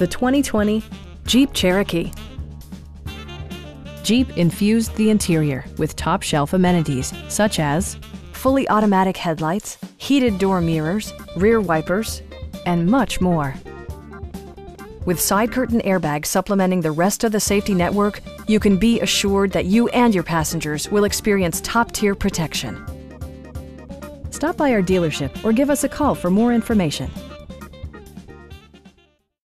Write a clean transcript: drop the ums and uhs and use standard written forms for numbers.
The 2020 Jeep Cherokee. Jeep infused the interior with top-shelf amenities such as fully automatic headlights, heated door mirrors, rear wipers, and much more. With side curtain airbags supplementing the rest of the safety network, you can be assured that you and your passengers will experience top-tier protection. Stop by our dealership or give us a call for more information.